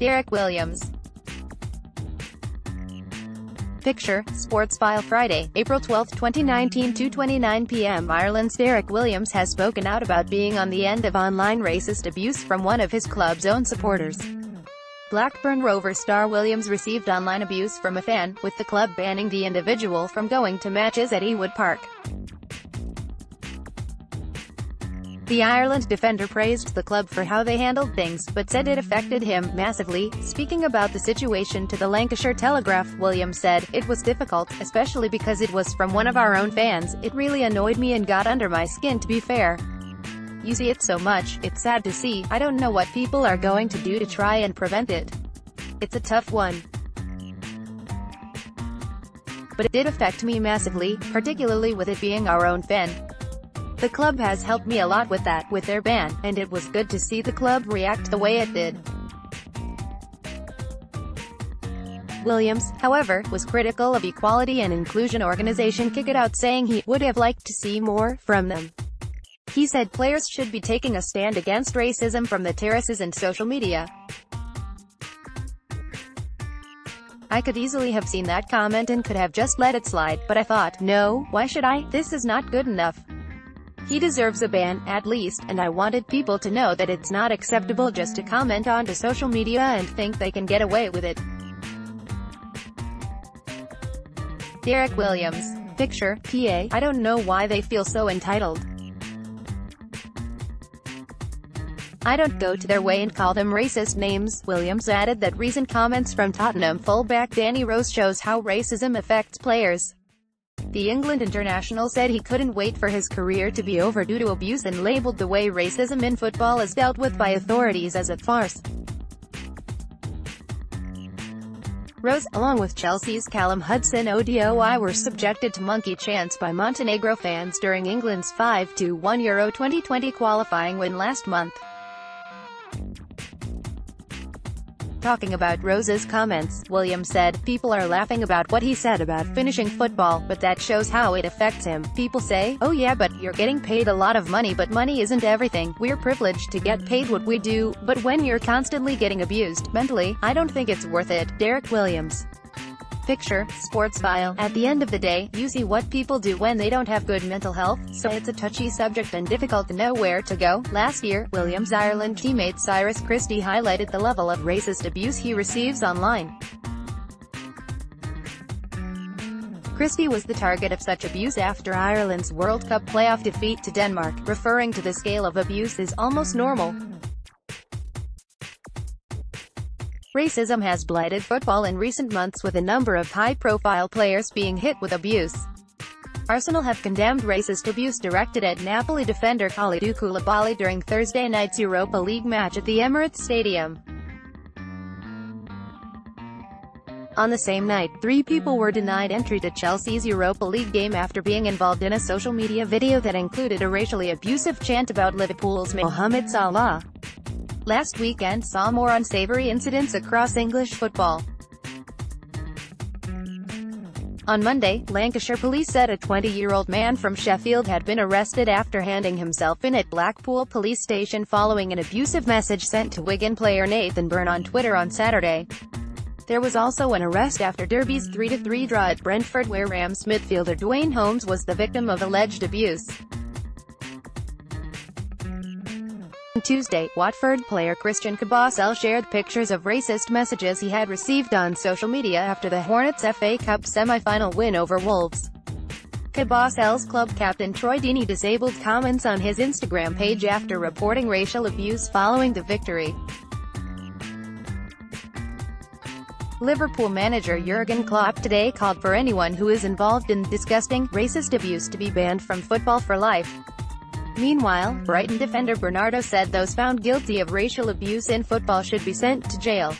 Derrick Williams. Picture, Sports File Friday, April 12, 2019 2:29 p.m. Ireland's Derrick Williams has spoken out about being on the end of online racist abuse from one of his club's own supporters. Blackburn Rovers star Williams received online abuse from a fan, with the club banning the individual from going to matches at Ewood Park. The Ireland defender praised the club for how they handled things, but said it affected him massively. Speaking about the situation to the Lancashire Telegraph, Williams said, "It was difficult, especially because it was from one of our own fans. It really annoyed me and got under my skin, to be fair. You see it so much, it's sad to see. I don't know what people are going to do to try and prevent it. It's a tough one. But it did affect me massively, particularly with it being our own fan. The club has helped me a lot with that, with their ban, and it was good to see the club react the way it did." Williams, however, was critical of equality and inclusion organisation Kick It Out, saying he would have liked to see more from them. He said players should be taking a stand against racism from the terraces and social media. "I could easily have seen that comment and could have just let it slide, but I thought, no, why should I? This is not good enough. He deserves a ban, at least, and I wanted people to know that it's not acceptable just to comment onto social media and think they can get away with it." Derrick Williams. Picture, PA, "I don't know why they feel so entitled. I don't go to their way and call them racist names." Williams added that recent comments from Tottenham fullback Danny Rose shows how racism affects players. The England international said he couldn't wait for his career to be over due to abuse and labelled the way racism in football is dealt with by authorities as a farce. Rose, along with Chelsea's Callum Hudson-Odoi, were subjected to monkey chants by Montenegro fans during England's 5-1 Euro 2020 qualifying win last month. Talking about Rose's comments, Williams said, "People are laughing about what he said about finishing football, but that shows how it affects him. People say, oh yeah, but you're getting paid a lot of money, but money isn't everything. We're privileged to get paid what we do, but when you're constantly getting abused mentally, I don't think it's worth it." Derrick Williams. Picture, Sports File, "At the end of the day, you see what people do when they don't have good mental health, so it's a touchy subject and difficult to know where to go." Last year, Williams' Ireland teammate Cyrus Christie highlighted the level of racist abuse he receives online. Christie was the target of such abuse after Ireland's World Cup playoff defeat to Denmark, referring to the scale of abuse as almost normal. Racism has blighted football in recent months, with a number of high-profile players being hit with abuse. Arsenal have condemned racist abuse directed at Napoli defender Khalidou Koulibaly during Thursday night's Europa League match at the Emirates Stadium. On the same night, 3 people were denied entry to Chelsea's Europa League game after being involved in a social media video that included a racially abusive chant about Liverpool's Mohamed Salah. Last weekend saw more unsavory incidents across English football. On Monday, Lancashire police said a 20-year-old man from Sheffield had been arrested after handing himself in at Blackpool police station following an abusive message sent to Wigan player Nathan Byrne on Twitter on Saturday. There was also an arrest after Derby's 3-3 draw at Brentford, where Rams midfielder Dwayne Holmes was the victim of alleged abuse. On Tuesday, Watford player Christian Kabasele shared pictures of racist messages he had received on social media after the Hornets' FA Cup semi-final win over Wolves. Kabasele's club captain Troy Deeney disabled comments on his Instagram page after reporting racial abuse following the victory. Liverpool manager Jurgen Klopp today called for anyone who is involved in disgusting, racist abuse to be banned from football for life. Meanwhile, Brighton defender Bernardo said those found guilty of racial abuse in football should be sent to jail.